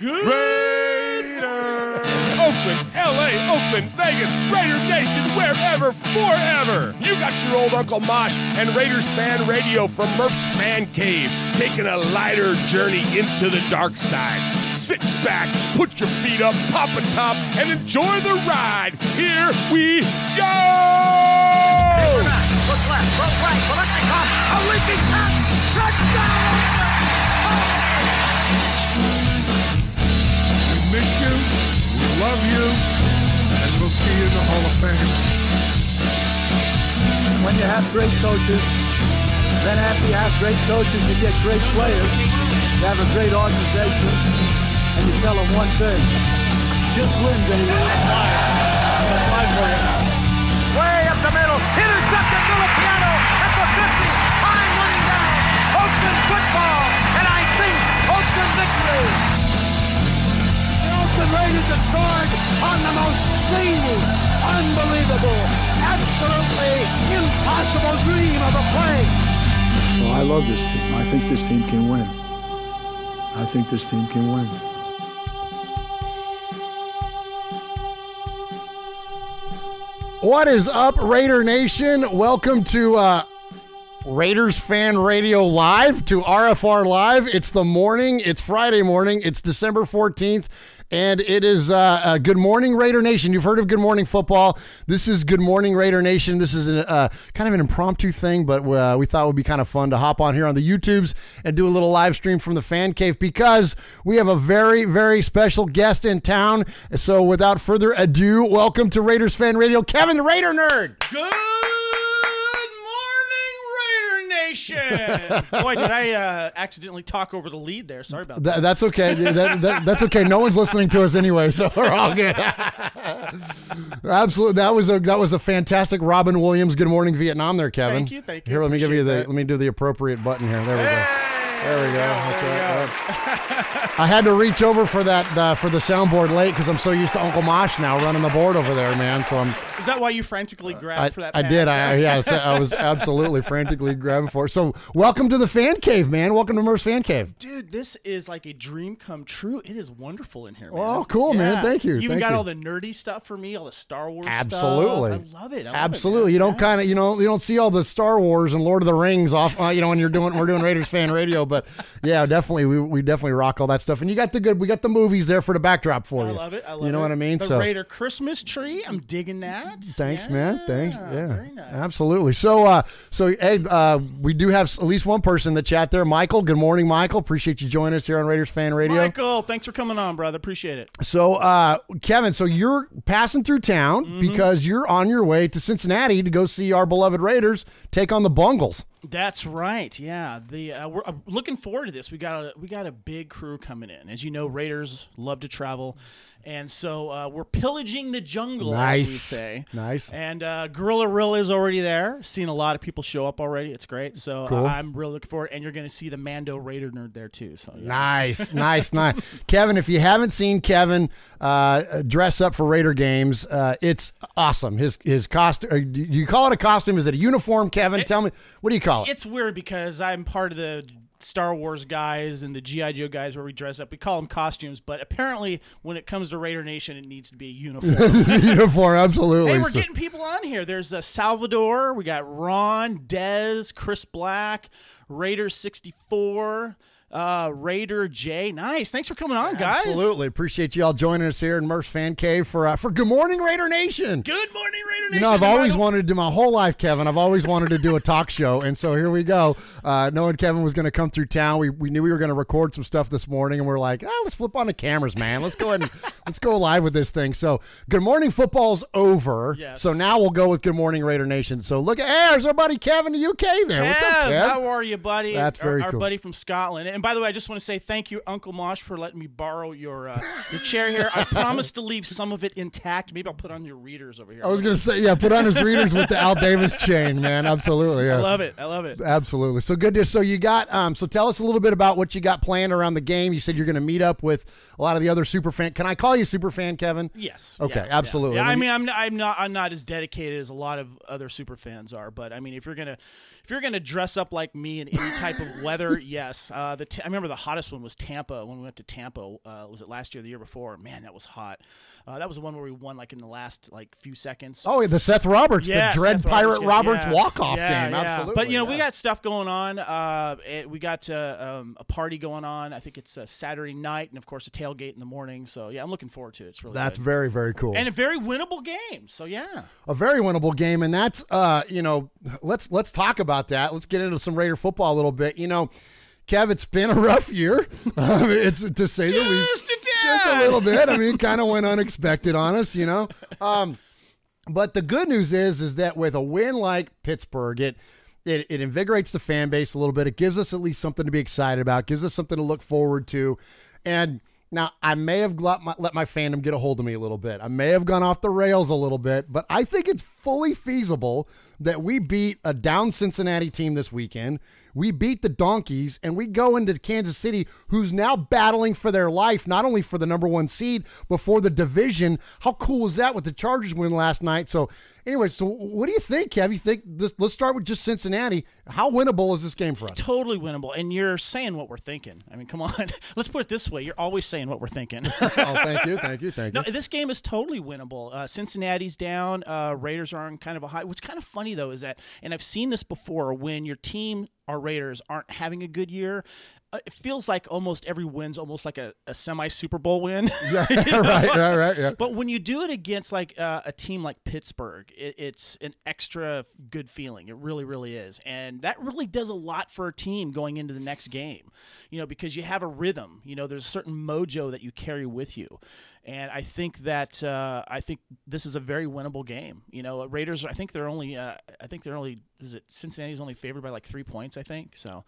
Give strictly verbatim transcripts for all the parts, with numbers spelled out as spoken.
Good Raiders! Oakland, L A, Oakland, Vegas, Raider Nation, wherever, forever! You got your old Uncle Mosh and Raiders Fan Radio from Murf's Fan Cave, taking a lighter journey into the dark side. Sit back, put your feet up, pop a top, and enjoy the ride. Here we go! Hey, we're back. Look left, look right, ballistic hop, a leaking top, touchdown! We miss you, we love you, and we'll see you in the Hall of Fame. When you have great coaches, then after you have great coaches, you get great players, you have a great organization, and you tell them one thing, just win, baby. That's mine. That's mine for you. Way up the middle, intercepted Filipiano at the fifty, high running down, Oakland football, and I think Oakland victory. The Raiders have scored on the most seamless, unbelievable, absolutely impossible dream of a play. Well, I love this team. I think this team can win. I think this team can win. What is up, Raider Nation? Welcome to uh, Raiders Fan Radio Live, to R F R Live. It's the morning. It's Friday morning. It's December fourteenth. And it is uh, uh, Good Morning Raider Nation. You've heard of Good Morning Football. This is Good Morning Raider Nation. This is an, uh, kind of an impromptu thing, but uh, we thought it would be kind of fun to hop on here on the YouTubes and do a little live stream from the Fan Cave because we have a very, very special guest in town. So without further ado, welcome to Raiders Fan Radio, Kevin the Raider Nerd. Good Boy, did I uh, accidentally talk over the lead there. Sorry about that. Th that's okay. that, that, that's okay. No one's listening to us anyway, so we're all good. Absolutely. That was a that was a fantastic Robin Williams Good Morning Vietnam there, Kevin. Thank you. Thank you. Here, let me Appreciate give you the that. let me do the appropriate button here. There we hey! go. There we go. That's right, right. I had to reach over for that uh, for the soundboard late because I'm so used to Uncle Mosh now running the board over there, man. So I'm. Is that why you frantically grabbed uh, for that? I pad? did. I yeah. I was absolutely frantically grabbing for it. So welcome to the Fan Cave, man. Welcome to Murf's Fan Cave, dude. This is like a dream come true. It is wonderful in here, man. Oh, cool, yeah. man. Thank you. You even got you. all the nerdy stuff for me, all the Star Wars. Absolutely. Stuff. I love it. I love absolutely. It, you don't yeah. kind of you know you don't see all the Star Wars and Lord of the Rings off. Uh, you know when you're doing we're doing Raiders Fan Radio. But yeah, definitely, we, we definitely rock all that stuff. And you got the good, we got the movies there for the backdrop for you. I love it. I love it. You know what I mean? The so, Raider Christmas tree, I'm digging that. Thanks, yeah, man. Thanks. Yeah, very nice. Absolutely. So, uh, so hey, uh, we do have at least one person in the chat there. Michael, good morning, Michael. Appreciate you joining us here on Raiders Fan Radio. Michael, thanks for coming on, brother. Appreciate it. So, uh, Kevin, so you're passing through town mm-hmm. because you're on your way to Cincinnati to go see our beloved Raiders take on the Bungles. That's right. Yeah, the uh, we're uh, looking forward to this. We got a, we got a big crew coming in. As you know, Raiders love to travel, and so uh, we're pillaging the jungle, nice. as we say. Nice. And uh, Guerrilla is already there. Seen a lot of people show up already. It's great. So cool. uh, I'm really looking forward. And you're going to see the Mando Raider Nerd there too. So yeah. nice, nice, nice. Kevin, if you haven't seen Kevin uh, dress up for Raider games, uh, it's awesome. His his costume. Do you call it a costume? Is it a uniform, Kevin? It, Tell me, what do you call it? It's weird because I'm part of the Star Wars guys and the G I Joe guys where we dress up. We call them costumes, but apparently when it comes to Raider Nation, it needs to be a uniform. Uniform, absolutely. Hey, we're so. getting people on here. There's uh, Salvador. We got Ron, Dez, Chris Black, Raider sixty-four. Uh, Raider J, nice. Thanks for coming on, guys. Absolutely appreciate you all joining us here in Murf's Fan Cave for uh, for Good Morning Raider Nation. Good morning, Raider Nation. You know, I've always wanted to do my whole life, Kevin. I've always wanted to do a talk show, and so here we go. Uh, knowing Kevin was going to come through town, we we knew we were going to record some stuff this morning, and we we're like, ah, let's flip on the cameras, man. Let's go ahead and let's go live with this thing. So, Good Morning Football's over. Yes. So now we'll go with Good Morning Raider Nation. So look at hey, there's our buddy Kevin the U K there. What's up, Kev? How are you, buddy? That's very our, our cool. buddy from Scotland. And And by the way, I just want to say thank you, Uncle Mosh, for letting me borrow your uh, your chair here. I promise to leave some of it intact. Maybe I'll put on your readers over here. I was going to say, yeah, put on his readers with the Al Davis chain, man. Absolutely. Yeah. I love it. I love it. Absolutely. So good. To, so you got. Um, so tell us a little bit about what you got planned around the game. You said you're going to meet up with a lot of the other super fan. Can I call you super fan, Kevin? Yes. Okay. Yeah, absolutely. Yeah. Yeah, I mean, I'm I'm not I'm not as dedicated as a lot of other super fans are, but I mean, if you're gonna if you're gonna dress up like me in any type of weather, yes. Uh, the T- I remember the hottest one was Tampa. When we went to Tampa, uh, was it last year or the year before? Man, that was hot. Uh, that was the one where we won like in the last like few seconds. Oh, the Seth Roberts, yeah, the Dread Seth Pirate Roberts, Roberts yeah. walk-off yeah, game. Yeah. Absolutely. But, you know, yeah. we got stuff going on. Uh, it, we got uh, um, a party going on. I think it's a Saturday night and, of course, a tailgate in the morning. So, yeah, I'm looking forward to it. It's really That's good. very, very cool. And a very winnable game. So, yeah. A very winnable game. And that's, uh, you know, let's let's talk about that. Let's get into some Raider football a little bit. You know, Kev, it's been a rough year. Um, it's to say just the least. Just a little bit. I mean, it kind of went unexpected on us, you know. Um, but the good news is, is that with a win like Pittsburgh, it, it it invigorates the fan base a little bit. It gives us at least something to be excited about. It gives us something to look forward to. And now I may have let my, let my fandom get a hold of me a little bit. I may have gone off the rails a little bit, but I think it's fully feasible that we beat a down Cincinnati team this weekend. We beat the Donkeys, and we go into Kansas City, who's now battling for their life, not only for the number one seed, but for the division. How cool is that with the Chargers win last night? So anyway, so what do you think, Kev? You think this, let's start with just Cincinnati. How winnable is this game for us? Totally winnable, and you're saying what we're thinking. I mean, come on. Let's put it this way. You're always saying what we're thinking. oh, thank you, thank you, thank you. No, this game is totally winnable. Uh, Cincinnati's down. Uh, Raiders are on kind of a high. What's kind of funny, though, is that, and I've seen this before, when your team – our Raiders aren't having a good year, uh, it feels like almost every win's almost like a, a semi-Super Bowl win. Yeah, you know? right, right, right. Yeah. But when you do it against like uh, a team like Pittsburgh, it, it's an extra good feeling. It really, really is. And that really does a lot for a team going into the next game, you know, because you have a rhythm. You know, there's a certain mojo that you carry with you. And I think that uh, I think this is a very winnable game. You know, Raiders. I think they're only. Uh, I think they're only. Is it Cincinnati's only favored by like three points? I think so.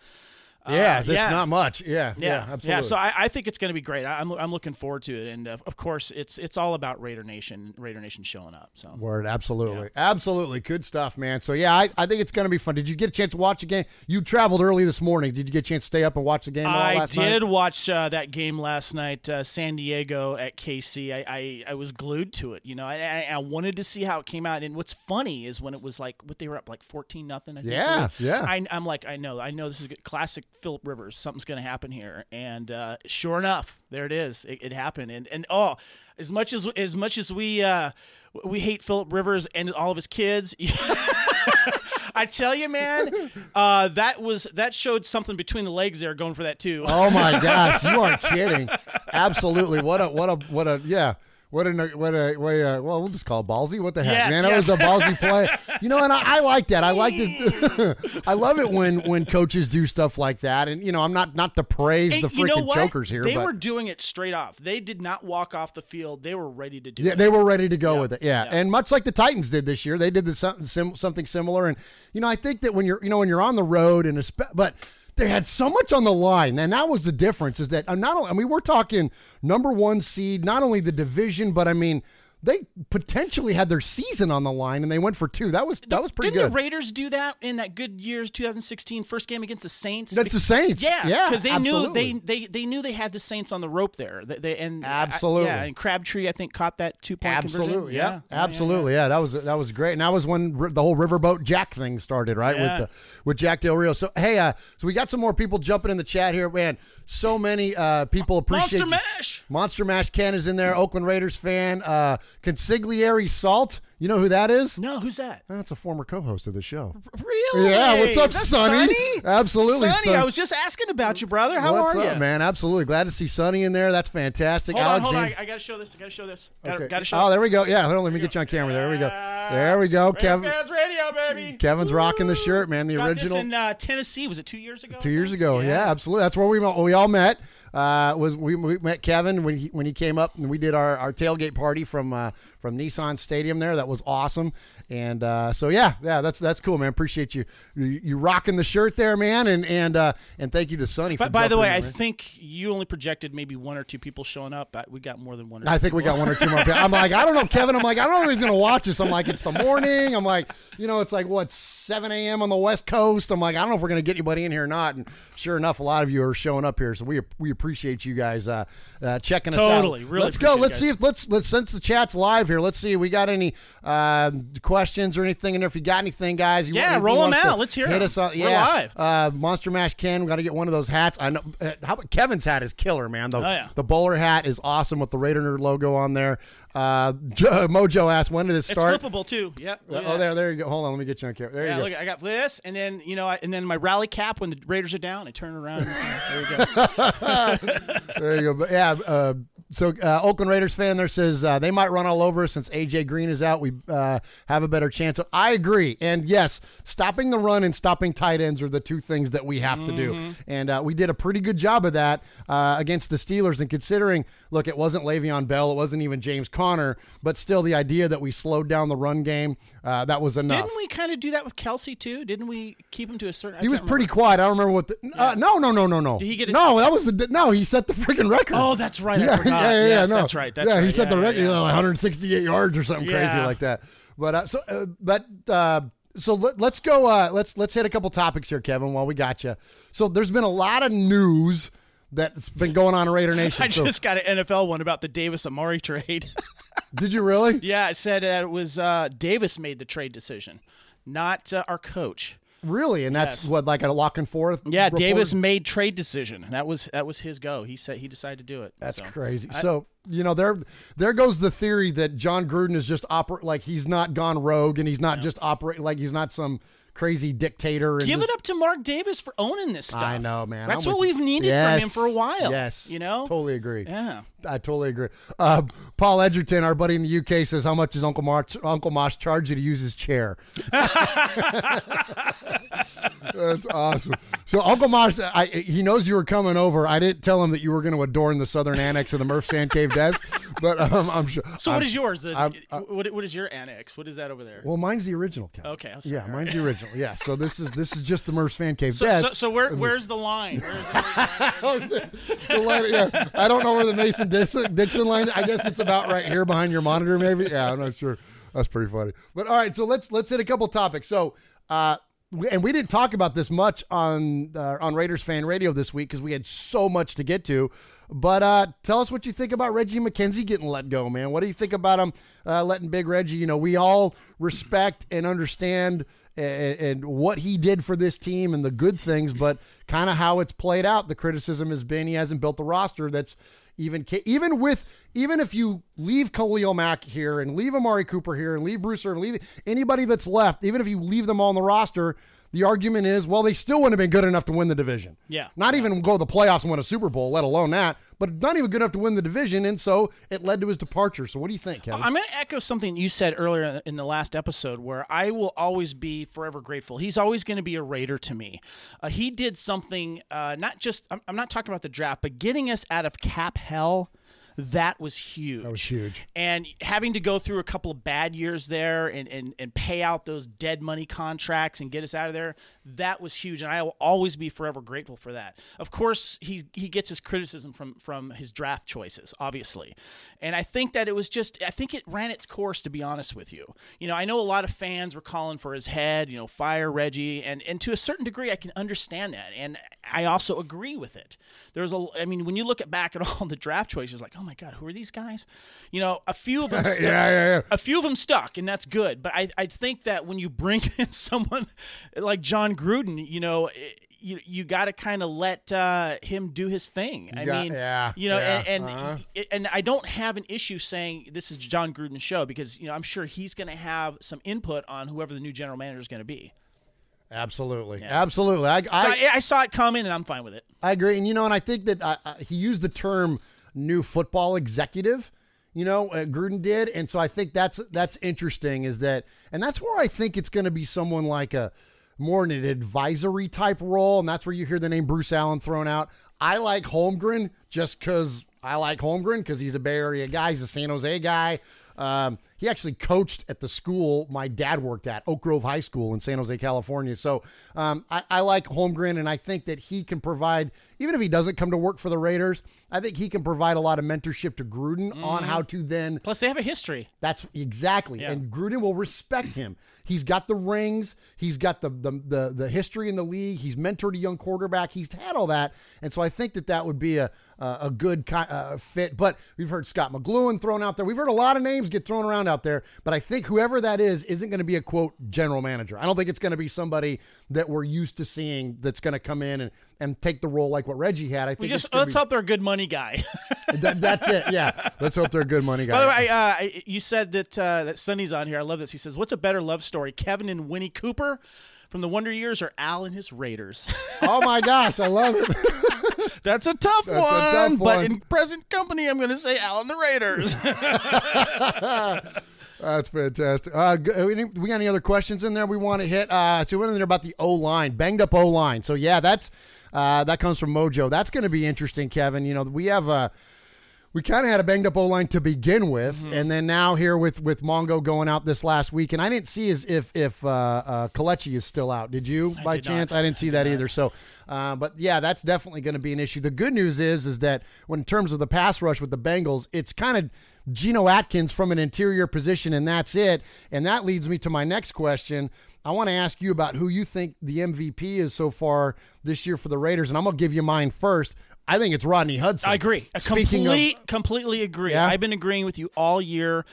Uh, yeah, that's yeah. not much. Yeah, yeah, yeah absolutely. Yeah, so I, I think it's going to be great. I'm I'm looking forward to it, and uh, of course, it's it's all about Raider Nation. Raider Nation showing up. So word, absolutely, yeah. absolutely, good stuff, man. So yeah, I, I think it's going to be fun. Did you get a chance to watch the game? You traveled early this morning. Did you get a chance to stay up and watch the game? I last did night? watch uh, that game last night, uh, San Diego at K C. I, I I was glued to it. You know, I, I I wanted to see how it came out. And what's funny is when it was like what they were up like fourteen nothing. I think. Yeah, yeah. I, I'm like I know I know this is a classic Philip Rivers, something's going to happen here, and uh, sure enough, there it is. It, it happened, and and oh, as much as as much as we uh, we hate Philip Rivers and all of his kids, I tell you, man, uh, that was that showed something between the legs there, going for that too. Oh my gosh, you are kidding! Absolutely, what a what a what a yeah. What a, what a, what a, well, we'll just call it ballsy. What the heck, yes, man? Yes. That was a ballsy play. You know, and I, I like that. I like it. I love it when, when coaches do stuff like that. And, you know, I'm not, not to praise and the freaking jokers here. They but. were doing it straight off. They did not walk off the field. They were ready to do yeah, it. They were ready to go yeah. with it. Yeah. yeah. And much like the Titans did this year, they did this, something, something similar. And, you know, I think that when you're, you know, when you're on the road and, but, they had so much on the line, and that was the difference. Is that not only, I mean, we're talking number one seed, not only the division, but I mean, they potentially had their season on the line, and they went for two. That was that was pretty Didn't good. Didn't the Raiders do that in that good year's twenty sixteen first game against the Saints? That's the Saints, yeah, yeah, because they absolutely. knew they, they they knew they had the Saints on the rope there. They, they and absolutely, I, yeah, and Crabtree I think caught that two point absolutely, conversion. Absolutely, yeah. yeah, absolutely, yeah, yeah. yeah. That was that was great, and that was when the whole Riverboat Jack thing started, right? Yeah. With the, with Jack Del Rio. So hey, uh, so we got some more people jumping in the chat here, man. So many uh, people appreciate Monster Mash. You. Monster Mash Ken is in there. Oakland Raiders fan. Uh, Consigliere Salt. You know who that is? No, who's that? That's a former co-host of the show. Really? Yeah, what's up, Sonny? Sonny? Absolutely. Sonny, Son I was just asking about you, brother. How what's are up, you? What's up, man? Absolutely. Glad to see Sonny in there. That's fantastic. Hold Alex on, hold on. I, I got to show this. I got to show this. Got okay. to show Oh, there we go. Yeah, hold on. Let me get you on camera. There we go. There we go. Kevin. Fans Radio, baby. Kevin's Woo! rocking the shirt, man. The got original. This in uh, Tennessee. Was it two years ago? Two years ago. Yeah, yeah absolutely. That's where we, we all met. Uh, was we, we met Kevin when he when he came up and we did our, our tailgate party from uh, from Nissan Stadium there. That was awesome, and uh, so yeah, yeah, that's that's cool, man. Appreciate you you, you rocking the shirt there, man, and and uh, and thank you to Sonny. But by the way, in, I man. think you only projected maybe one or two people showing up. We got more than one. Or I two think people. we got one or two more. I'm like, I don't know, Kevin. I'm like, I don't know if he's gonna watch this. I'm like, it's the morning. I'm like, you know, it's like what seven A M on the West Coast. I'm like, I don't know if we're gonna get anybody in here or not. And sure enough, a lot of you are showing up here, so we we appreciate appreciate you guys uh, uh, checking totally, us out. Totally, really. Let's go. Let's see if let's let's since the chat's live here. Let's see if we got any uh, questions or anything in there. If you got anything, guys, you yeah, want, roll them out. Let's hear hit them. Us on, yeah. We're live. Uh, Monster Mash Ken, we got to get one of those hats. I know. Uh, how about Kevin's hat is killer, man. The oh, yeah. the bowler hat is awesome with the Raider Nerd logo on there. Uh, Joe, Mojo asked, when did it start? It's flippable too. Yeah. Oh, there, there you go. Hold on, let me get you on camera. There yeah, you go. Look, I got this, and then you know, I, and then my rally cap when the Raiders are down, I turn around. There you go. There you go. But yeah. Uh, so uh, Oakland Raiders fan there says uh, they might run all over us since A J Green is out. We uh, have a better chance. So I agree. And yes, stopping the run and stopping tight ends are the two things that we have mm-hmm. to do. And uh, we did a pretty good job of that uh, against the Steelers. And considering, look, it wasn't Le'Veon Bell, it wasn't even James Conner, but still the idea that we slowed down the run game, uh, that was enough. Didn't we kind of do that with Kelsey too? Didn't we keep him to a certain? I he was pretty remember. quiet. I don't remember what. The, yeah. uh, no, no, no, no, no. Did he get? A no, that was the. No, he set the freaking record. Oh, that's right. Yeah. I forgot. Yeah, yeah, yes, yeah, no. That's right. That's yeah, right. He set yeah, the record, yeah, yeah. You know, one hundred sixty-eight yards or something yeah. crazy like that. But uh, so, uh, but uh, so let, let's go. Uh, let's let's hit a couple topics here, Kevin, while we got you. So there's been a lot of news that's been going on in Raider Nation. I so. just got an N F L one about the Davis Amari trade. Did you really? Yeah, it said that it was uh, Davis made the trade decision, not uh, our coach. Really, and that's yes. what like a lock and forth. Yeah, report? Davis made trade decision. That was that was his go. He said he decided to do it. That's so. crazy. I, so you know there there goes the theory that John Gruden is just oper like he's not gone rogue and he's not no. just operating like he's not some crazy dictator. And Give just, it up to Mark Davis for owning this stuff. I know, man. That's I'm what we've needed yes, from him for a while. Yes, you know, totally agree. Yeah, I totally agree. Uh, Paul Edgerton, our buddy in the U K, says, "How much does Uncle March, Uncle Mosh charge you to use his chair?" That's awesome. So Uncle Mosh, I, he knows you were coming over. I didn't tell him that you were going to adorn the southern annex of the Murf's Fan Cave desk, but um, I'm sure. So I'm, what is yours? The, I'm, I'm, what, what is your annex? What is that over there? Well, mine's the original, Kevin. Okay. I'll see yeah, mine's right. the original. Yeah, so this is this is just the Murf's Fan Cave. So, desk. so, so where where's the line? Where's the line? the, the line yeah. I don't know where the Mason Dixon, Dixon line. I guess it's about right here behind your monitor, maybe. Yeah, I'm not sure. That's pretty funny. But all right, so let's let's hit a couple topics. So, uh, we, and we didn't talk about this much on uh, on Raiders Fan Radio this week because we had so much to get to. But uh, tell us what you think about Reggie McKenzie getting let go, man. What do you think about him uh, letting Big Reggie? You know, we all respect and understand. And, and what he did for this team and the good things, but kind of how it's played out. The criticism has been he hasn't built the roster that's even even with even if you leave Khalil Mack here and leave Amari Cooper here and leave Brewster and leave anybody that's left, even if you leave them all on the roster, the argument is, well, they still wouldn't have been good enough to win the division. Yeah, not even go to the playoffs and win a Super Bowl, let alone that. But not even good enough to win the division, and so it led to his departure. So what do you think, Kevin? I'm going to echo something you said earlier in the last episode where I will always be forever grateful. He's always going to be a Raider to me. Uh, he did something, uh, not just – I'm not talking about the draft, but getting us out of cap hell – that was huge. That was huge. And having to go through a couple of bad years there and, and, and pay out those dead money contracts and get us out of there, that was huge. And I will always be forever grateful for that. Of course, he, he gets his criticism from, from his draft choices, obviously. And I think that it was just, I think it ran its course, to be honest with you. You know, I know a lot of fans were calling for his head, you know, fire Reggie. And, and to a certain degree, I can understand that. And I also agree with it. There's a, I mean, when you look at back at all the draft choices, like, oh, my God, who are these guys? You know, a few of them stuck. yeah, yeah, yeah. A few of them stuck, and that's good. But I, I think that when you bring in someone like John Gruden, you know, it, you you got to kind of let uh, him do his thing. I yeah, mean, yeah, you know, yeah, and and, uh-huh. it, and I don't have an issue saying this is John Gruden's show because, you know, I'm sure he's going to have some input on whoever the new general manager is going to be. Absolutely. Yeah. Absolutely. I, I, so I, I saw it coming, and I'm fine with it. I agree. And, you know, and I think that I, I, he used the term new football executive, you know, uh, Gruden did. And so I think that's that's interesting is that and that's where I think it's going to be someone like a more in an advisory type role. And that's where you hear the name Bruce Allen thrown out. I like Holmgren just because I like Holmgren because he's a Bay Area guy. He's a San Jose guy. Um, He actually coached at the school my dad worked at, Oak Grove High School in San Jose, California. So um, I, I like Holmgren, and I think that he can provide, even if he doesn't come to work for the Raiders, I think he can provide a lot of mentorship to Gruden mm-hmm. on how to then. Plus, they have a history. That's exactly. Yeah. And Gruden will respect him. He's got the rings. He's got the, the, the, the history in the league. He's mentored a young quarterback. He's had all that. And so I think that that would be a, uh, a good uh, fit. But we've heard Scott McLuhan thrown out there. We've heard a lot of names get thrown around out there, but I think whoever that is isn't going to be a, quote, general manager. I don't think it's going to be somebody that we're used to seeing that's going to come in and, and take the role like what Reggie had. I think we just, let's be, hope they're a good money guy. that, that's it, yeah. Let's hope they're a good money guy. By the way, I, uh, you said that, uh, that Sonny's on here. I love this. He says, what's a better love story, Kevin and Winnie Cooper from The Wonder Years or Al and his Raiders? Oh, my gosh, I love it. That's a tough That's one, a tough but one. In present company, I'm going to say Alan the Raiders. That's fantastic. Uh, we got any other questions in there we want to hit? Uh, so we went in there about the O-line, banged up O-line. So, yeah, that's uh, that comes from Mojo. That's going to be interesting, Kevin. You know, we have a we kind of had a banged up O-line to begin with, mm-hmm. and then now here with with Mongo going out this last week, and I didn't see as if if uh, uh, Kelechi is still out. Did you I by did chance? Not. I didn't see I that did either. Not. So. Uh, but, yeah, that's definitely going to be an issue. The good news is is that when in terms of the pass rush with the Bengals, it's kind of Geno Atkins from an interior position, and that's it. And that leads me to my next question. I want to ask you about who you think the M V P is so far this year for the Raiders, and I'm going to give you mine first. I think it's Rodney Hudson. I agree. I complete, of, completely agree. Yeah? I've been agreeing with you all year.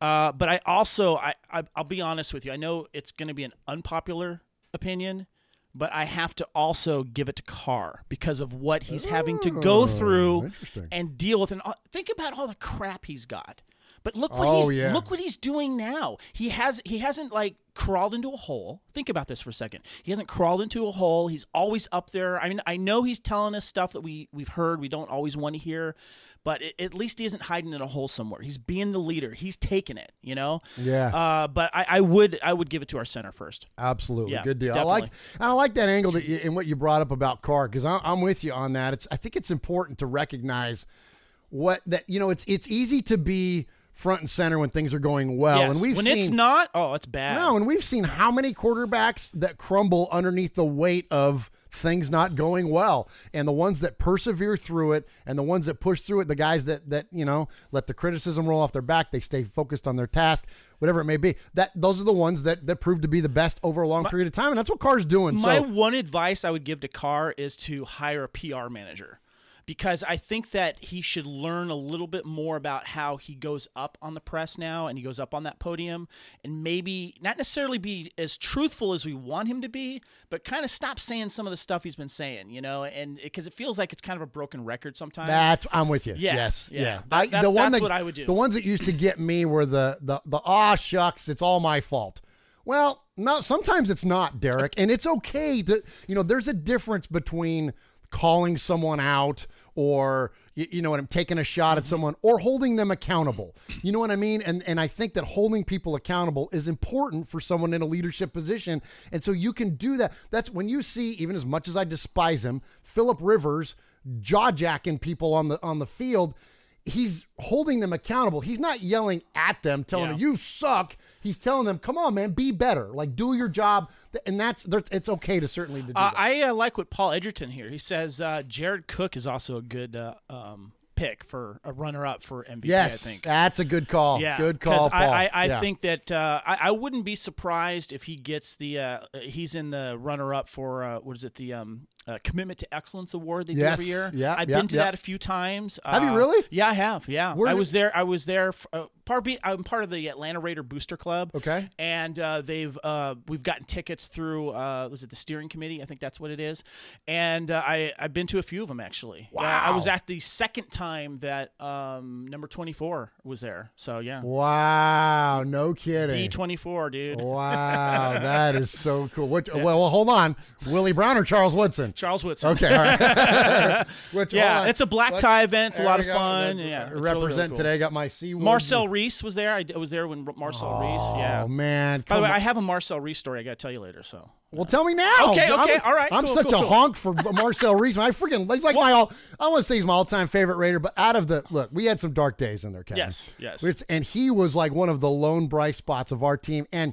Uh, but I also, I, I, I'll be honest with you, I know it's going to be an unpopular opinion, but I have to also give it to Carr because of what he's oh, having to go through and deal with. And think about all the crap he's got. But look what oh, he's yeah. look what he's doing now. He has he hasn't like crawled into a hole. Think about this for a second. He hasn't crawled into a hole. He's always up there. I mean, I know he's telling us stuff that we we've heard we don't always want to hear, but it, at least he isn't hiding in a hole somewhere. He's being the leader. He's taking it, you know? Yeah. Uh, but I, I would I would give it to our center first. Absolutely. Yeah, good deal. Definitely. I like I like that angle that you, and what you brought up about Carr, because I'm with you on that. It's I think it's important to recognize what that you know, it's it's easy to be front and center when things are going well. Yes. And we've when seen, it's not, oh, it's bad. No, and we've seen how many quarterbacks that crumble underneath the weight of things not going well. And the ones that persevere through it and the ones that push through it, the guys that, that you know, let the criticism roll off their back, they stay focused on their task, whatever it may be. That Those are the ones that, that prove to be the best over a long my, period of time, and that's what Carr's doing. My so. one advice I would give to Carr is to hire a P R manager, because I think that he should learn a little bit more about how he goes up on the press now and he goes up on that podium and maybe not necessarily be as truthful as we want him to be, but kind of stop saying some of the stuff he's been saying, you know, and because it, it feels like it's kind of a broken record sometimes. That's, I'm with you. Yeah, yes. Yeah. yeah. That, I, that's the one that's that, what I would do. The ones that used to get me were the, the, the aw shucks, it's all my fault. Well, no, sometimes it's not, Derek, and it's okay to, you know, there's a difference between calling someone out or, you, you know, and I'm taking a shot at someone or holding them accountable. You know what I mean? And and I think that holding people accountable is important for someone in a leadership position. And so you can do that. That's when you see, even as much as I despise him, Phillip Rivers jaw-jacking people on the on the field. He's holding them accountable. He's not yelling at them, telling yeah. them, you suck. He's telling them, come on, man, be better. Like, do your job. And that's, that's it's okay to certainly to do uh, that. I uh, like what Paul Edgerton here. He says, uh, Jared Cook is also a good uh, um, pick for a runner-up for M V P, yes, I think. Yes, that's a good call. Yeah, good call, Paul. I, I, I yeah. think that uh, I, I wouldn't be surprised if he gets the uh, – he's in the runner-up for uh, – what is it, the um, – Uh, Commitment to Excellence Award they yes. do every year. Yeah, I've yeah, been to yeah. that a few times. Uh, have you really? Yeah, I have. Yeah, Where I was it? there. I was there. For, uh, part B, I'm part of the Atlanta Raider Booster Club. Okay, and uh, they've uh, we've gotten tickets through. Uh, was it the steering committee? I think that's what it is. And uh, I I've been to a few of them actually. Wow. Uh, I was at the second time that um, number twenty-four was there. So yeah. Wow. No kidding. D twenty-four, dude. Wow, that is so cool. What? Yeah. Well, hold on. Willie Brown or Charles Woodson? Charles Woodson. Okay, all right. Which, yeah, it's a black what? tie event. It's there a lot of fun. Go. Yeah, represent really, really cool. today. Got my C. Marcel Reese was there. I was there when Marcel oh, Reese. Yeah. Oh man. By the way, on. I have a Marcel Reese story I got to tell you later. So. Well, tell me now. Okay, okay, I'm, all right. I'm cool, such cool, a cool. honk for Marcel Reese. I freaking he's like well, my all. I want to say he's my all-time favorite Raider, but out of the look, we had some dark days in there, Kevin. Yes, yes. It's, and he was like one of the lone bright spots of our team, and.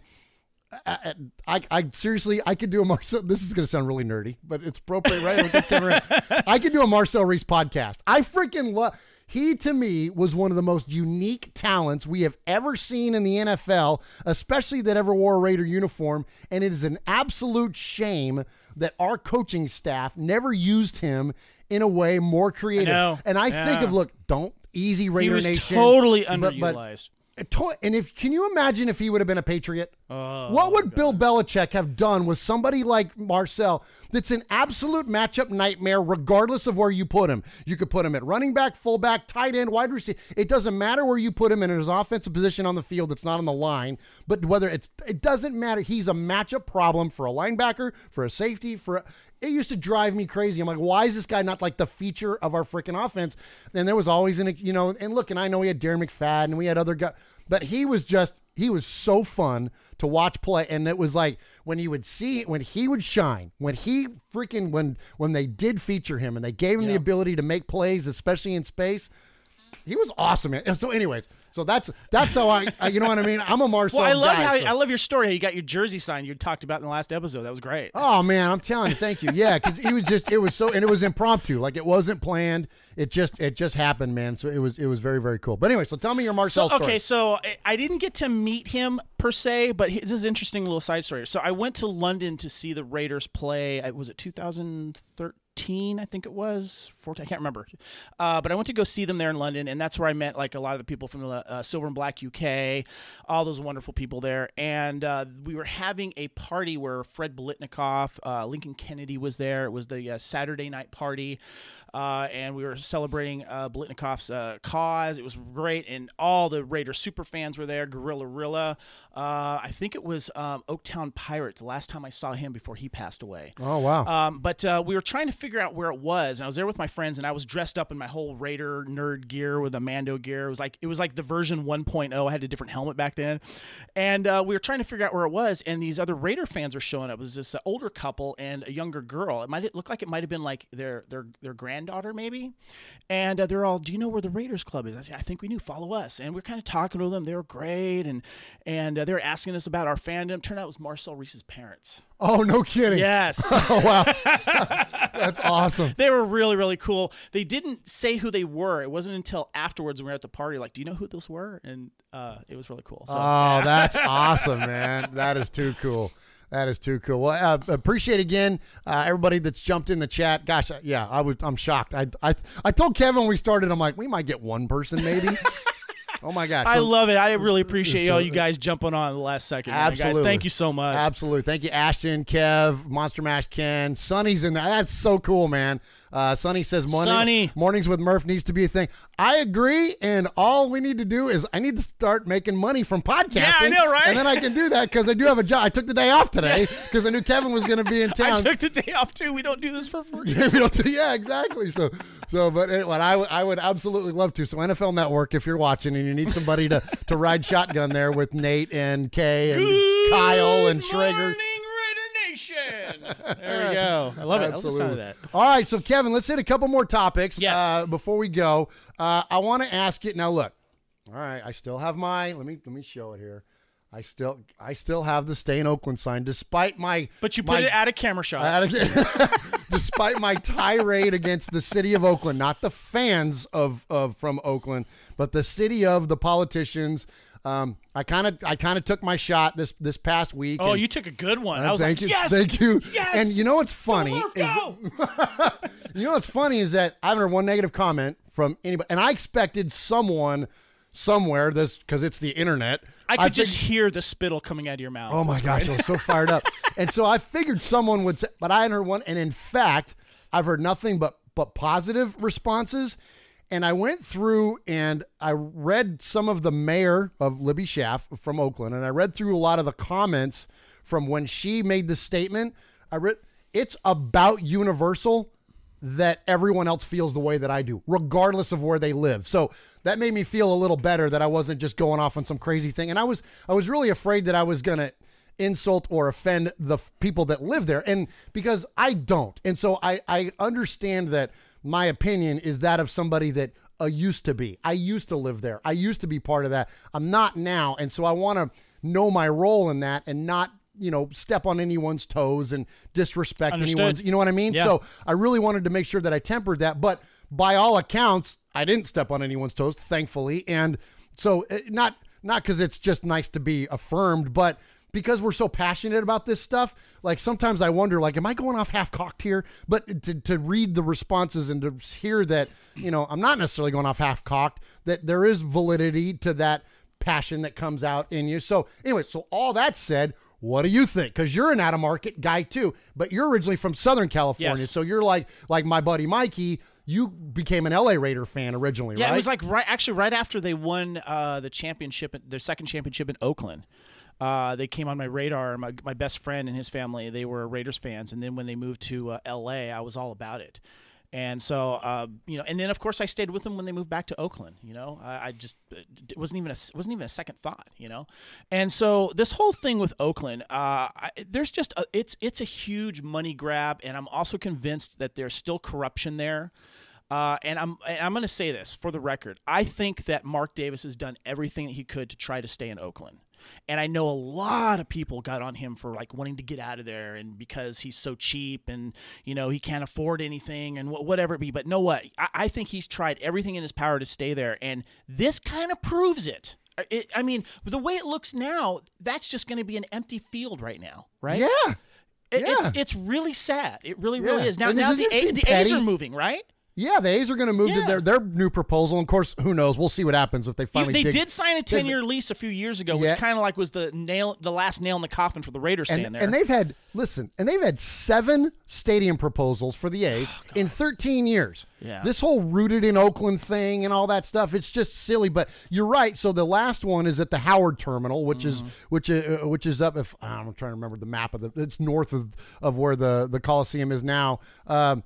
I, I, I seriously, I could do a Marcel. This is going to sound really nerdy, but it's appropriate, right? I could do a Marcel Reese podcast. I freaking love. He to me was one of the most unique talents we have ever seen in the N F L, especially that ever wore a Raider uniform. And it is an absolute shame that our coaching staff never used him in a way more creative. I and I yeah. think of look, don't easy Raider Nation. He was Nation, totally underutilized. But, but, And if can you imagine if he would have been a Patriot? Oh, what would God. Bill Belichick have done with somebody like Marcel that's an absolute matchup nightmare regardless of where you put him? You could put him at running back, fullback, tight end, wide receiver. It doesn't matter where you put him in his offensive position on the field that's not on the line, but whether it's it doesn't matter. He's a matchup problem for a linebacker, for a safety, for a, it used to drive me crazy. I'm like, why is this guy not like the feature of our freaking offense? And there was always an, you know, and look, and I know we had Darren McFadden and we had other guys, but he was just, he was so fun to watch play. And it was like when you would see, when he would shine, when he freaking, when, when they did feature him and they gave him yeah. the ability to make plays, especially in space, he was awesome. And so anyways, so that's that's how I, I, you know what I mean? I'm a Marcel Well, I love guy, how so. I love your story. How you got your jersey signed you talked about in the last episode. That was great. Oh man, I'm telling you, thank you. Yeah, because he was just, it was so, and it was impromptu. Like it wasn't planned. It just it just happened, man. So it was it was very very cool. But anyway, so tell me your Marcel so, story. Okay, so I didn't get to meet him per se, but this is an interesting little side story. So I went to London to see the Raiders play. Was it two thousand thirteen? I think it was fourteen. I can't remember, uh, but I went to go see them there in London, and that's where I met like a lot of the people from the uh, Silver and Black U K, all those wonderful people there. And uh, we were having a party where Fred Biletnikoff, uh, Lincoln Kennedy was there. It was the uh, Saturday night party, uh, and we were celebrating uh, Biletnikoff's uh, cause. It was great, and all the Raider super fans were there. Gorilla Rilla, uh, I think it was um, Oaktown Pirate. The last time I saw him before he passed away. Oh wow! Um, but uh, we were trying to figure out where it was, and I was there with my friends, and I was dressed up in my whole Raider nerd gear with a Mando gear. It was like it was like the version one point oh. I had a different helmet back then, and uh, we were trying to figure out where it was, and these other Raider fans were showing up. It was this uh, older couple and a younger girl. It might it looked like it might have been like their their their granddaughter maybe, and uh, they're all, do you know where the Raiders Club is? I said, I think we knew. Follow us, and we we're kind of talking to them. They were great, and and uh, they were asking us about our fandom. Turned out it was Marcel Reese's parents. Oh, no kidding. Yes. Oh, wow. That's awesome. They were really, really cool. They didn't say who they were. It wasn't until afterwards when we were at the party, like, do you know who those were? And uh, it was really cool. So, oh, that's awesome, man. That is too cool. That is too cool. Well, I appreciate again uh, everybody that's jumped in the chat. Gosh, yeah, I was, I'm shocked. I, I, I told Kevin when we started, I'm like, we might get one person maybe. Oh, my gosh. I so, love it. I really appreciate so, all you guys jumping on in the last second. Absolutely. Guys, thank you so much. Absolutely. Thank you, Ashton, Kev, Monster Mash Ken. Sonny's in there. That's so cool, man. Uh, Sonny says morning, Sonny. Mornings with Murph needs to be a thing. I agree, and all we need to do is I need to start making money from podcasting. Yeah, I know, right? And then I can do that because I do have a job. I took the day off today because I knew Kevin was going to be in town. I took the day off, too. We don't do this for free. Yeah, we don't do, yeah, exactly. So, so, but anyway, I, I would absolutely love to. So, N F L Network, if you're watching and you need somebody to, to ride shotgun there with Nate and Kay and Good Kyle and Schrager. There we go. I love it. Absolutely. I love the sound of that. All right, so Kevin, let's hit a couple more topics. Yes. Uh, before we go, uh, I want to ask you now. Look, all right, I still have my. Let me let me show it here. I still I still have the Stay in Oakland sign, despite my. But you put my, it out of camera shot. Out of, despite my tirade against the city of Oakland, not the fans of of from Oakland, but the city of the politicians. Um, I kind of, I kind of took my shot this this past week. Oh, and, you took a good one. Uh, I was thank like, you, yes, thank you. Yes, and you know what's funny? Is, you know what's funny is that I haven't heard one negative comment from anybody, and I expected someone somewhere this because it's the internet. I could I just hear the spittle coming out of your mouth. Oh my gosh, right? I was so fired up, and so I figured someone would, say, but I hadn't heard one, and in fact, I've heard nothing but but positive responses. And I went through and I read some of the mayor of Libby Schaaf from Oakland, and I read through a lot of the comments from when she made the statement. I read, it's about universal that everyone else feels the way that I do, regardless of where they live. So that made me feel a little better that I wasn't just going off on some crazy thing. And I was, I was really afraid that I was going to insult or offend the people that live there. And because I don't. And so I, I understand that my opinion is that of somebody that uh, used to be. I used to live there. I used to be part of that. I'm not now. And so I want to know my role in that and not, you know, step on anyone's toes and disrespect Understood. anyone's, you know what I mean? Yeah. So I really wanted to make sure that I tempered that, but by all accounts, I didn't step on anyone's toes, thankfully. And so not, not cause it's just nice to be affirmed, but because we're so passionate about this stuff, like sometimes I wonder, like, am I going off half cocked here? But to, to read the responses and to hear that, you know, I'm not necessarily going off half cocked, that there is validity to that passion that comes out in you. So anyway, so all that said, what do you think? Because you're an out-of-market guy too, but you're originally from Southern California. Yes. So you're like like my buddy Mikey, you became an L A Raider fan originally, yeah, right? Yeah, it was like right, actually right after they won uh, the championship, their second championship in Oakland. Uh, they came on my radar. My, my best friend and his family, they were Raiders fans. And then when they moved to uh, L A, I was all about it. And so, uh, you know, and then of course I stayed with them when they moved back to Oakland. You know, I, I just it wasn't even a wasn't even a second thought. You know, and so this whole thing with Oakland, uh, I, there's just a, it's it's a huge money grab, and I'm also convinced that there's still corruption there. Uh, and I'm and I'm going to say this for the record: I think that Mark Davis has done everything that he could to try to stay in Oakland. And I know a lot of people got on him for like wanting to get out of there and because he's so cheap and, you know, he can't afford anything and wh whatever it be. But know what? I, I think he's tried everything in his power to stay there. And this kind of proves it. it. I mean, the way it looks now, that's just going to be an empty field right now. Right? Yeah. It, yeah. It's, it's really sad. It really, yeah. really is. Now, now the, a the A's are moving, right? Yeah, the A's are going to move yeah. to their, their new proposal. And of course, who knows? We'll see what happens if they finally. You, they dig. did sign a ten-year lease a few years ago, which yeah. kind of like was the nail, the last nail in the coffin for the Raiders staying there. And they've had listen, and they've had seven stadium proposals for the A's oh, in thirteen years. Yeah, this whole rooted in Oakland thing and all that stuff—it's just silly. But you're right. So the last one is at the Howard Terminal, which mm. is which is uh, which is up. If I'm trying to remember the map of the, it's north of of where the the Coliseum is now. Um,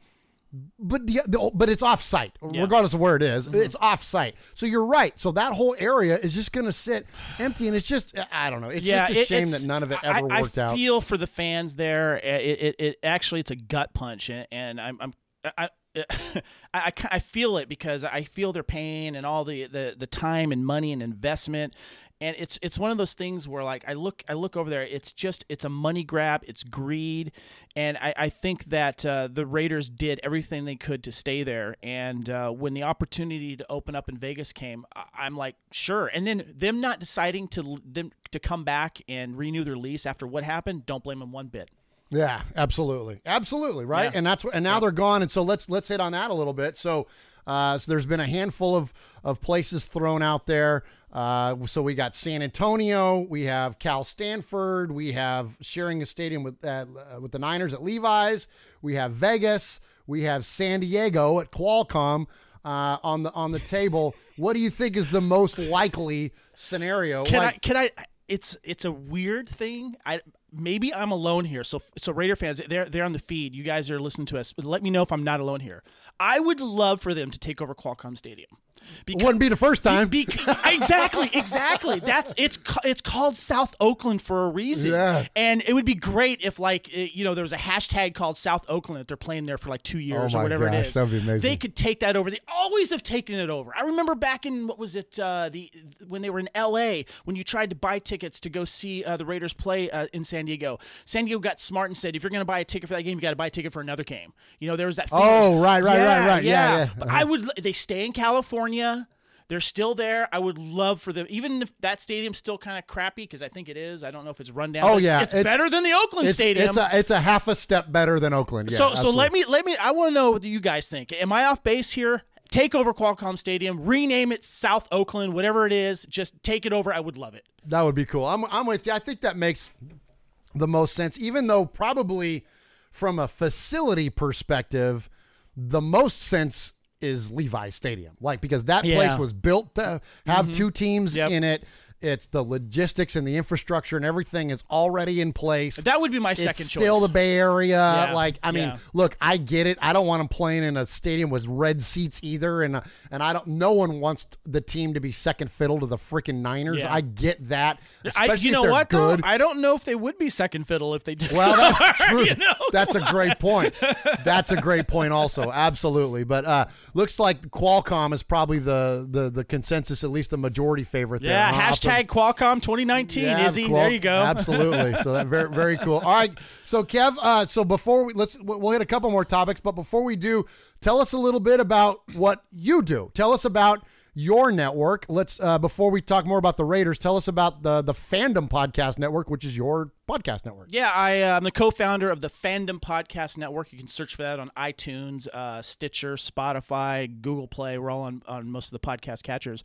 But the, the but it's off site, yeah. regardless of where it is. Mm-hmm. It's off site, so you're right. So that whole area is just going to sit empty, and it's just I don't know. It's yeah, just a it, shame that none of it ever I, worked I out. I feel for the fans there. It, it it actually it's a gut punch, and, and I'm I'm I. I, I, I feel it because I feel their pain and all the, the, the time and money and investment. And it's, it's one of those things where like, I look, I look over there, it's just, it's a money grab, it's greed. And I, I think that, uh, the Raiders did everything they could to stay there. And, uh, when the opportunity to open up in Vegas came, I'm like, sure. And then them not deciding to them to come back and renew their lease after what happened, don't blame them one bit. Yeah, absolutely. Absolutely. Right. Yeah. And that's what, and now yeah. they're gone. And so let's, let's hit on that a little bit. So, uh, so there's been a handful of, of places thrown out there. Uh, so we got San Antonio, we have Cal Stanford, we have sharing a stadium with, uh, with the Niners at Levi's. We have Vegas, we have San Diego at Qualcomm, uh, on the, on the table. What do you think is the most likely scenario? Can like, I, can I, it's, it's a weird thing. I, Maybe I'm alone here. So, so Raider fans, they're, they're on the feed. You guys are listening to us. Let me know if I'm not alone here. I would love for them to take over Qualcomm Stadium. Because, wouldn't be the first time. Be, be, exactly, exactly. That's it's it's called South Oakland for a reason. Yeah. And it would be great if, like, you know, there was a hashtag called South Oakland that they're playing there for like two years oh or whatever gosh, it is. That would be amazing. They could take that over. They always have taken it over. I remember back in what was it uh, the when they were in L A when you tried to buy tickets to go see uh, the Raiders play uh, in San Diego. San Diego got smart and said, if you're going to buy a ticket for that game, you got to buy a ticket for another game. You know, there was that thing. Oh, right, right, yeah, right, right. Yeah, yeah. yeah. But I would. They stay in California. They're still there. I would love for them, even if that stadium's still kind of crappy, because I think it is. I don't know if it's run down. Oh, it's, yeah. It's, it's better than the Oakland it's, Stadium. It's a, it's a half a step better than Oakland. Yeah, so absolutely. so let me, let me, I want to know what you guys think. Am I off base here? Take over Qualcomm Stadium, rename it South Oakland, whatever it is. Just take it over. I would love it. That would be cool. I'm, I'm with you. I think that makes the most sense, even though probably from a facility perspective, the most sense is Levi's Stadium, like because that yeah. place was built to have mm-hmm. two teams yep. in it. It's the logistics and the infrastructure and everything is already in place. That would be my it's second choice. It's still the Bay Area. Yeah. Like, I mean, yeah. look, I get it. I don't want them playing in a stadium with red seats either. And, and I don't, no one wants the team to be second fiddle to the freaking Niners. Yeah. I get that. I, you know what, good. Though? I don't know if they would be second fiddle if they did. Well, that's true. You know? That's a great point. That's a great point also. Absolutely. But uh, looks like Qualcomm is probably the, the, the consensus, at least the majority favorite there. Yeah, huh? Hashtag Qualcomm twenty nineteen, yeah, Izzy. There you go. Absolutely. So that very, very cool. All right. So Kev, uh, so before we let's we'll hit a couple more topics, but before we do, tell us a little bit about what you do. Tell us about your network. Let's uh, before we talk more about the Raiders, tell us about the the Fandom Podcast Network, which is your podcast network. Yeah, I, uh, I'm the co-founder of the Fandom Podcast Network. You can search for that on iTunes, uh, Stitcher, Spotify, Google Play. We're all on, on most of the podcast catchers.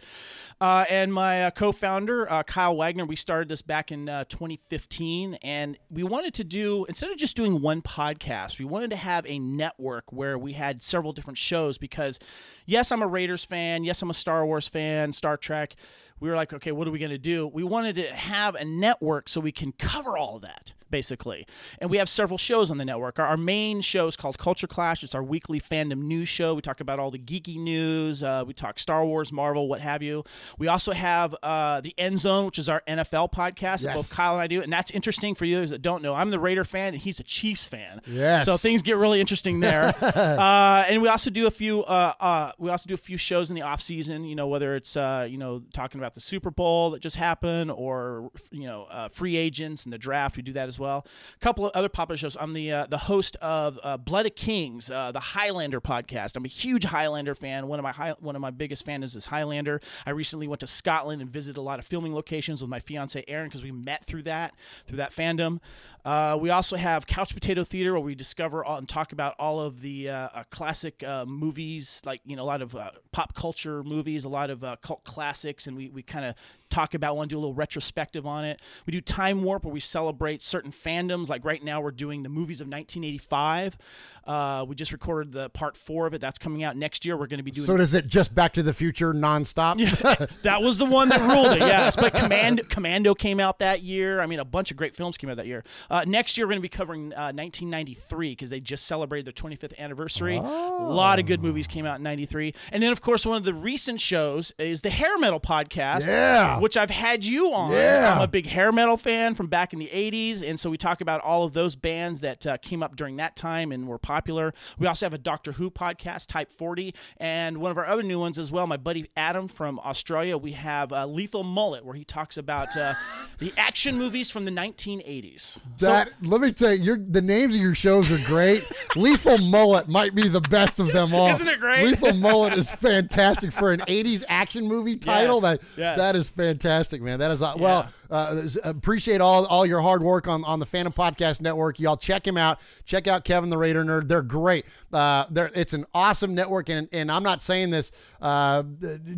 Uh, and my uh, co-founder, uh, Kyle Wagner, we started this back in uh, twenty fifteen, and we wanted to do, instead of just doing one podcast, we wanted to have a network where we had several different shows because, yes, I'm a Raiders fan. Yes, I'm a Star Wars fan, Star Trek. We were like, okay, what are we going to do? We wanted to have a network so we can cover all of that, basically. And we have several shows on the network. Our, our main show is called Culture Clash. It's our weekly fandom news show. We talk about all the geeky news. Uh, we talk Star Wars, Marvel, what have you. We also have uh, The End Zone, which is our N F L podcast yes. that both Kyle and I do. And that's interesting for you guys that don't know. I'm the Raider fan, and he's a Chiefs fan. Yes. So things get really interesting there. uh, and we also do a few. Uh, uh, we also do a few shows in the off season. You know, whether it's uh, you know talking about the Super Bowl that just happened, or you know, uh, free agents and the draft. We do that as well. A couple of other popular shows. I'm the uh, the host of uh, Blood of Kings, uh, the Highlander podcast. I'm a huge Highlander fan. One of my high, one of my biggest fans is Highlander. I recently went to Scotland and visited a lot of filming locations with my fiance Erin because we met through that through that fandom. Uh, we also have Couch Potato Theater, where we discover all, and talk about all of the uh, uh, classic uh, movies, like you know, a lot of uh, pop culture movies, a lot of uh, cult classics, and we we kind of talk about one, do a little retrospective on it. We do Time Warp, where we celebrate certain fandoms. Like right now, we're doing the movies of nineteen eighty-five. Uh, we just recorded the part four of it. That's coming out next year. We're going to be doing. So does it just Back to the Future nonstop? Yeah, that was the one that ruled it. Yes, but Command, Commando came out that year. I mean, a bunch of great films came out that year. Uh, next year, we're going to be covering uh, nineteen ninety-three because they just celebrated their twenty-fifth anniversary. Oh. A lot of good movies came out in ninety-three, and then of course one of the recent shows is the Hair Metal Podcast. Yeah. Which I've had you on. Yeah. I'm a big hair metal fan from back in the eighties, and so we talk about all of those bands that uh, came up during that time and were popular. We also have a Doctor Who podcast, Type forty, and one of our other new ones as well, my buddy Adam from Australia, we have uh, Lethal Mullet, where he talks about uh, the action movies from the nineteen eighties. That, so, let me tell you, your, the names of your shows are great. Lethal Mullet might be the best of them all. Isn't it great? Lethal Mullet is fantastic for an eighties action movie title. Yes, that, yes. that is fantastic. Fantastic, man. That is uh, yeah. well. Uh, appreciate all all your hard work on on the Fandom Podcast Network. Y'all check him out. Check out Kevin the Raider Nerd. They're great. Uh, they're it's an awesome network, and and I'm not saying this uh,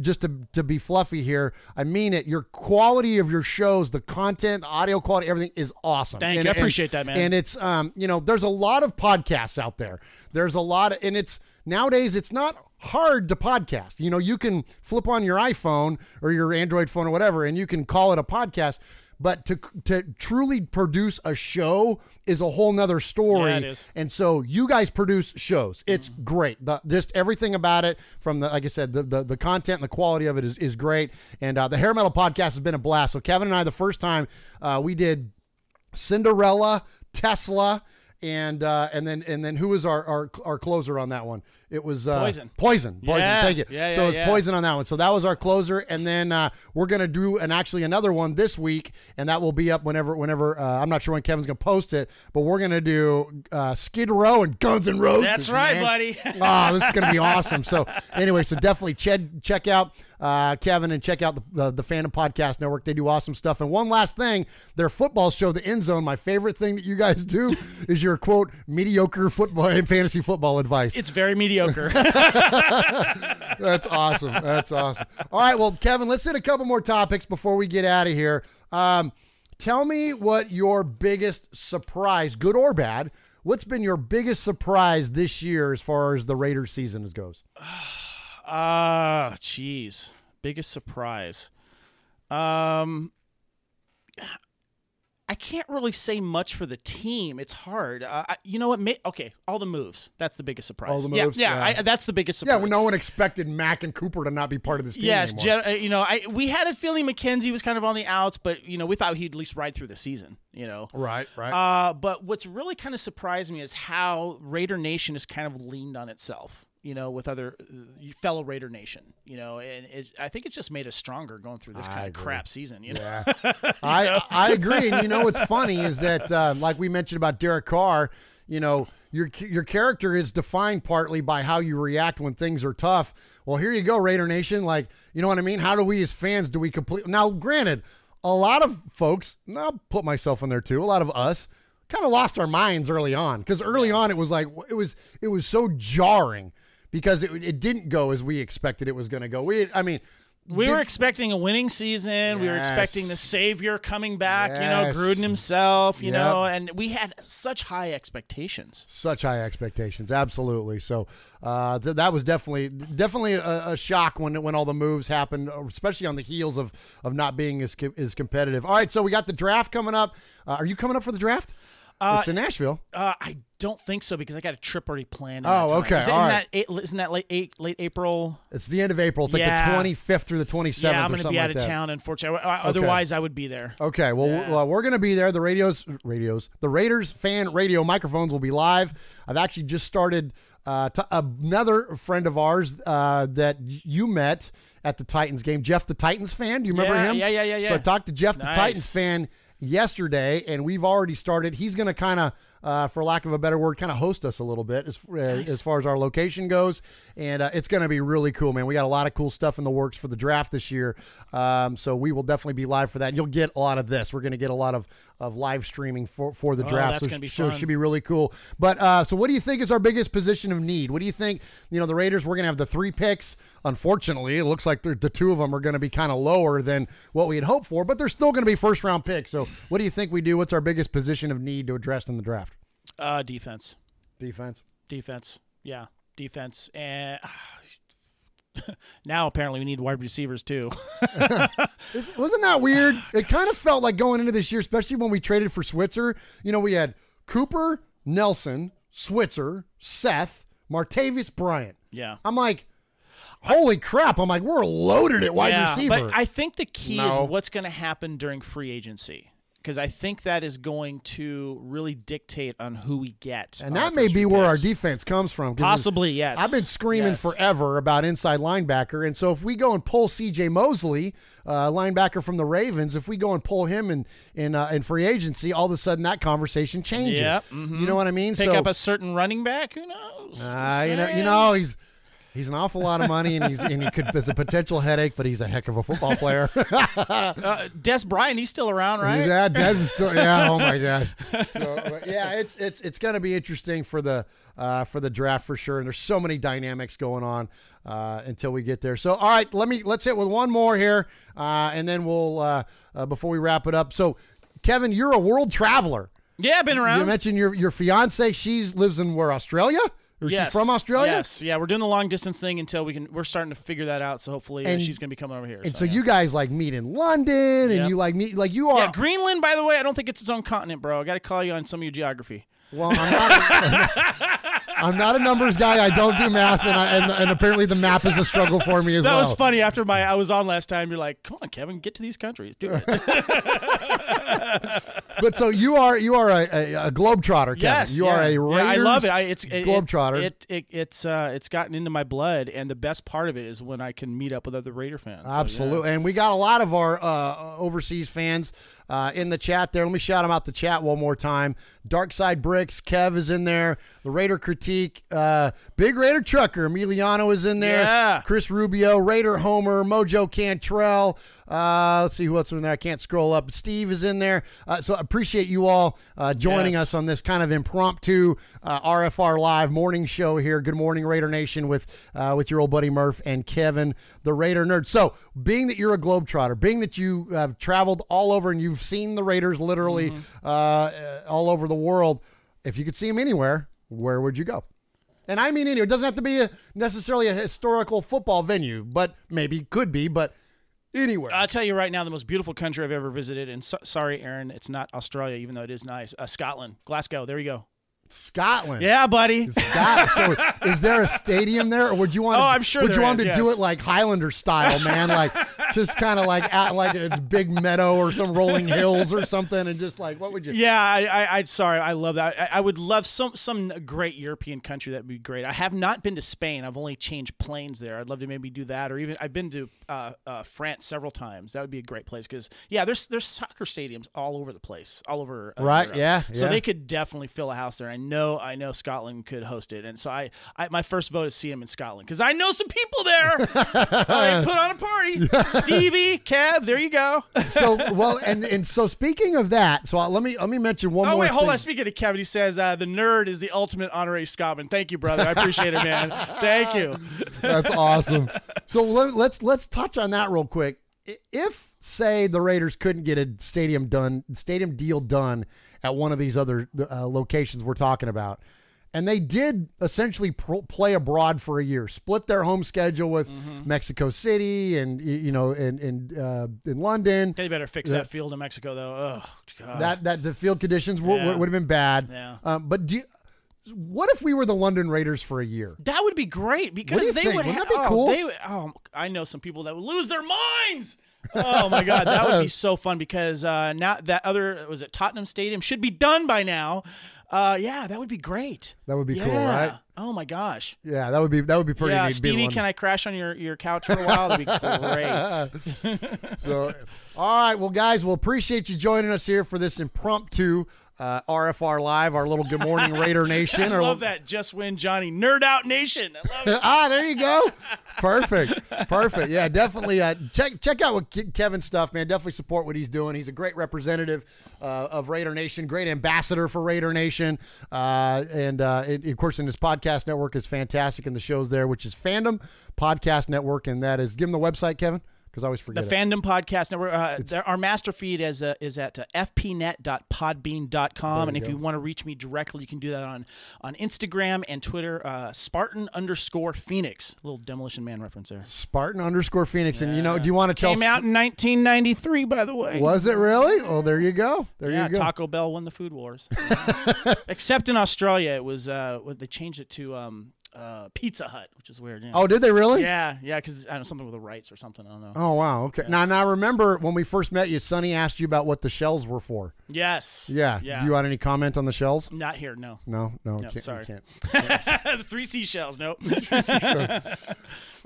just to to be fluffy here. I mean it. Your quality of your shows, the content, audio quality, everything is awesome. Thank and, you. I appreciate and, that, man. And it's um you know there's a lot of podcasts out there. There's a lot of, and it's nowadays it's not hard to podcast. You know, you can flip on your iPhone or your Android phone or whatever, and you can call it a podcast. But to to truly produce a show is a whole nother story. Yeah, it is. And so you guys produce shows. It's mm. great. The, just everything about it, from the like I said, the the, the content and the quality of it is, is great. And uh, the Hair Metal Podcast has been a blast. So Kevin and I, the first time uh, we did Cinderella, Tesla, and uh, and then and then who was our, our our closer on that one? It was uh, poison, poison, poison. Yeah. Thank you. Yeah, yeah, so it's yeah. poison on that one. So that was our closer, and then uh, we're gonna do and actually another one this week, and that will be up whenever whenever uh, I'm not sure when Kevin's gonna post it, but we're gonna do uh, Skid Row and Guns N' Roses. That's right, man. buddy. Oh, this is gonna be awesome. So anyway, so definitely ch check out uh, Kevin and check out the, the the Fandom Podcast Network. They do awesome stuff. And one last thing, their football show, The End Zone. My favorite thing that you guys do is your, quote, mediocre football and fantasy football advice. It's very mediocre. That's awesome. That's awesome. All right, well, Kevin, let's hit a couple more topics before we get out of here. Um, tell me what your biggest surprise, good or bad, what's been your biggest surprise this year as far as the Raiders season goes? Ah, uh, geez. Biggest surprise. Um, I can't really say much for the team. It's hard. Uh, I, you know what? May, okay, all the moves. That's the biggest surprise. All the moves. Yeah, yeah, yeah. I, that's the biggest surprise. Yeah, well, no one expected Mack and Cooper to not be part of this team yes, anymore. Yes, you know, I we had a feeling McKenzie was kind of on the outs, but you know, we thought he'd at least ride through the season. You know, right, right. Uh, but what's really kind of surprised me is how Raider Nation has kind of leaned on itself. You know, with other uh, fellow Raider Nation, you know, and it's, I think it's just made us stronger going through this I kind agree. of crap season. You know, yeah. you I know? I agree. And you know, what's funny is that, uh, like we mentioned about Derek Carr, you know, your your character is defined partly by how you react when things are tough. Well, here you go, Raider Nation. Like, you know what I mean? How do we as fans do we complete? Now, granted, a lot of folks, and I'll put myself in there too. A lot of us kind of lost our minds early on because early on it was like it was it was so jarring. Because it, it didn't go as we expected it was going to go. We, I mean, we were expecting a winning season. Yes. We were expecting the savior coming back. Yes. You know, Gruden himself. You yep. know, and we had such high expectations. Such high expectations, absolutely. So uh, th that was definitely definitely a, a shock when when all the moves happened, especially on the heels of of not being as co as competitive. All right, so we got the draft coming up. Uh, are you coming up for the draft? Uh, it's in Nashville. Uh, I don't think so because I got a trip already planned. Oh, okay. Isn't that, isn't that late, eight, late April? It's the end of April. It's yeah. like the twenty-fifth through the twenty-seventh. Yeah, I'm going to be out like of that. town, unfortunately. Otherwise, okay. I would be there. Okay. Well, yeah. well we're going to be there. The radios, radios, the Raiders Fan Radio microphones will be live. I've actually just started uh, t another friend of ours uh, that you met at the Titans game, Jeff the Titans Fan. Do you remember yeah, him? Yeah, yeah, yeah, yeah. So I talked to Jeff nice. the Titans Fan yesterday, and we've already started. He's going to kind of, uh, for lack of a better word, kind of host us a little bit as, uh, nice. as far as our location goes, and uh, it's going to be really cool, man. We got a lot of cool stuff in the works for the draft this year, um, so we will definitely be live for that. You'll get a lot of this. We're going to get a lot of, of live streaming for, for the oh, draft, that's so, gonna be so fun. It should be really cool. But uh, so what do you think is our biggest position of need? What do you think? You know, the Raiders, we're going to have the three picks. Unfortunately, it looks like the two of them are going to be kind of lower than what we had hoped for, but they're still going to be first-round picks. So what do you think we do? What's our biggest position of need to address in the draft? Uh, defense. Defense. Defense. Yeah, defense. And uh, now apparently we need wide receivers too. Wasn't that weird? It kind of felt like going into this year, especially when we traded for Switzer. You know, we had Cooper, Nelson, Switzer, Seth, Martavis Bryant. Yeah. I'm like, holy crap. I'm like, we're loaded at wide yeah, receiver. But I think the key no. is what's going to happen during free agency. Because I think that is going to really dictate on who we get. And that may be where our defense comes from. Possibly, yes. I've been screaming yes. forever about inside linebacker. And so if we go and pull C J Mosley, uh, linebacker from the Ravens, if we go and pull him in, in, uh, in free agency, all of a sudden that conversation changes. Yep, mm-hmm. You know what I mean? Pick so, up a certain running back? Who knows? Uh, you know, you know, he's... He's an awful lot of money, and he's and he could is a potential headache, but he's a heck of a football player. uh, Des Bryant, he's still around, right? Yeah, Des is still. Yeah, oh my gosh. So, yeah, it's it's it's going to be interesting for the uh, for the draft for sure. And there's so many dynamics going on uh, until we get there. So all right, let me let's hit with one more here, uh, and then we'll uh, uh, before we wrap it up. So Kevin, you're a world traveler. Yeah, I've been around. You mentioned your your fiance. She lives in where Australia. Is yes. she from Australia? Yes. Yeah, we're doing the long distance thing until we can. We're starting to figure that out. So hopefully, and, uh, she's going to be coming over here. And so, so yeah. you guys like meet in London, and yep. you like meet like you are. Yeah, Greenland. By the way, I don't think it's its own continent, bro. I got to call you on some of your geography. Well, I'm not, a, I'm not a numbers guy. I don't do math, and, I, and and apparently the map is a struggle for me as that well. That was funny. After my I was on last time, you're like, "Come on, Kevin, get to these countries, do it." But so you are you are a, a, a globetrotter, Kevin. Yes, you yeah. are a Raiders yeah, I love it. I, it's it, globetrotter. It, it, it it's uh it's gotten into my blood, and the best part of it is when I can meet up with other Raider fans. Absolutely, so, yeah. and we got a lot of our uh, overseas fans uh, in the chat there. Let me shout them out the chat one more time. Dark Side Bricks, Kev is in there. The Raider Critique, uh, Big Raider Trucker, Emiliano is in there. Yeah. Chris Rubio, Raider Homer, Mojo Cantrell. Uh, let's see who else is in there. I can't scroll up. Steve is in there. Uh, so appreciate you all uh, joining yes. us on this kind of impromptu uh, R F R Live morning show here. Good morning, Raider Nation, with uh, with your old buddy Murph and Kevin, the Raider Nerd. So being that you're a globetrotter, being that you have traveled all over and you've seen the Raiders literally mm-hmm. uh, all over the world, if you could see them anywhere, where would you go? And I mean anywhere. It doesn't have to be a, necessarily a historical football venue, but maybe could be, but anywhere. I'll tell you right now, the most beautiful country I've ever visited, and so, sorry, Aaron, it's not Australia, even though it is nice. Uh, Scotland, Glasgow, there you go. Scotland. Yeah, buddy. Scotland. So is there a stadium there, or would you want? To, oh, I'm sure. Would there you want is, to yes. do it like Highlander style, man? Like just kind of like out like a big meadow or some rolling hills or something, and just like what would you? Yeah, I, I, I'd sorry, I love that. I, I would love some some great European country. That'd be great. I have not been to Spain. I've only changed planes there. I'd love to maybe do that, or even I've been to uh, uh, France several times. That would be a great place because yeah, there's there's soccer stadiums all over the place, all over. Uh, right. Europe. Yeah. So yeah. they could definitely fill a house there. I know, I know Scotland could host it, and so I, I my first vote is see him in Scotland because I know some people there. Well, they put on a party. Yeah. Stevie, Kev, there you go. So well, and and so speaking of that, so I'll, let me let me mention one. Oh, more wait, hold thing. on. Speaking to Kevin, he says uh, the nerd is the ultimate honorary Scotsman. Thank you, brother. I appreciate it, man. Thank you. That's awesome. So let, let's let's touch on that real quick. If say the Raiders couldn't get a stadium done, stadium deal done. at one of these other uh, locations we're talking about. And they did essentially pro play abroad for a year, split their home schedule with mm-hmm. Mexico City and, you know, in, in, uh, in London. They better fix that, that field in Mexico, though. Oh, God. That, that the field conditions yeah. would have been bad. Yeah. Um, but do you, what if we were the London Raiders for a year? That would be great because they think? would have. Oh, cool? they, oh, I know some people that would lose their minds. Oh my God, that would be so fun because uh, now that other was it Tottenham Stadium should be done by now. Uh, yeah, that would be great. That would be yeah. cool, right? Oh my gosh. Yeah, that would be that would be pretty. Yeah, neat Stevie, can I crash on your your couch for a while? That'd be great. So, all right, well, guys, we'll appreciate you joining us here for this impromptu. Uh, R F R Live, our little Good Morning Raider Nation. I love that. Just win, Johnny. Nerd Out Nation. I love it. Ah, there you go. Perfect. Perfect. Yeah, definitely. Uh, check check out what Kevin's stuff, man. Definitely support what he's doing. He's a great representative uh, of Raider Nation, great ambassador for Raider Nation. Uh, and, uh, it, of course, in his podcast network is fantastic, and the show's there, which is Fandom Podcast Network, and that is, give him the website, Kevin. Because I always forget the it. Fandom Podcast Network. Uh, our master feed is, uh, is at uh, f p net dot podbean dot com. And if go. you want to reach me directly, you can do that on, on Instagram and Twitter, uh, Spartan underscore Phoenix. A little Demolition Man reference there. Spartan underscore Phoenix. Yeah. And, you know, do you want to tell... Came out in nineteen ninety-three, by the way. Was it really? Oh, there you go. There yeah, you go. Taco Bell won the food wars. Except in Australia, it was... Uh, they changed it to... Um, Uh, Pizza Hut, which is weird. Yeah. Oh, did they really? Yeah, yeah, because I don't know, something with the rights or something. I don't know. Oh, wow. Okay. Yeah. Now, now, remember when we first met you, Sonny asked you about what the shells were for. Yes. Yeah. yeah. Do you want any comment on the shells? Not here. No. No. No. no can't, sorry. Can't. The three seashells. Nope.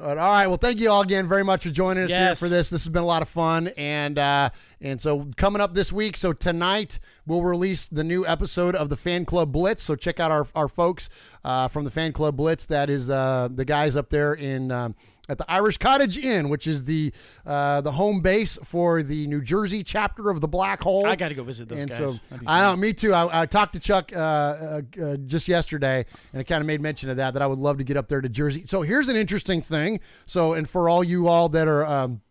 All right. Well, thank you all again very much for joining us yes. here for this. This has been a lot of fun, and uh, and so coming up this week. So tonight we'll release the new episode of the Fan Club Blitz. So check out our our folks uh, from the Fan Club Blitz. That is uh, the guys up there in um, at the Irish Cottage Inn, which is the uh, the home base for the New Jersey chapter of the Black Hole. I got to go visit those and guys. So, I don't. Me too. I, I talked to Chuck uh, uh, uh, just yesterday, and I kind of made mention of that. That I would love to get up there to Jersey. So here's an interesting thing. So and for all you all that are um,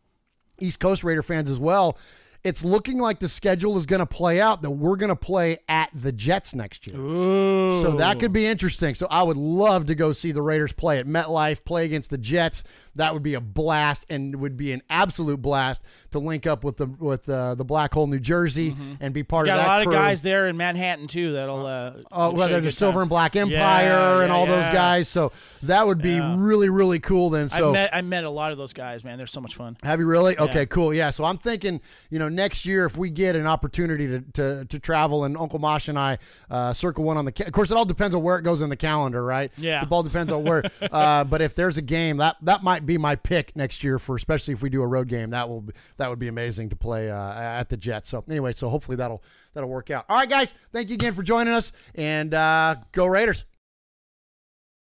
East Coast Raider fans as well. It's looking like the schedule is going to play out that we're going to play at the Jets next year. Ooh. So that could be interesting. So I would love to go see the Raiders play at MetLife, play against the Jets. That would be a blast, and would be an absolute blast to link up with the with uh, the Black Hole, New Jersey, mm-hmm. and be part of that. Got a lot crew. of guys there in Manhattan too. That'll uh, uh, well, there's the Silver and Black Empire yeah, and yeah, all yeah. those guys. So that would be yeah. really really cool. Then so I met, I met a lot of those guys, man. They're so much fun. Have you really? Yeah. Okay, cool. Yeah. So I'm thinking, you know. Next year, if we get an opportunity to, to, to travel, and Uncle Mosh and I uh, circle one on the – of course, it all depends on where it goes in the calendar, right? Yeah. It all depends on where. Uh, but if there's a game, that, that might be my pick next year for – especially if we do a road game. That will be, that would be amazing to play uh, at the Jets. So, anyway, so hopefully that'll, that'll work out. All right, guys, thank you again for joining us, and uh, go Raiders.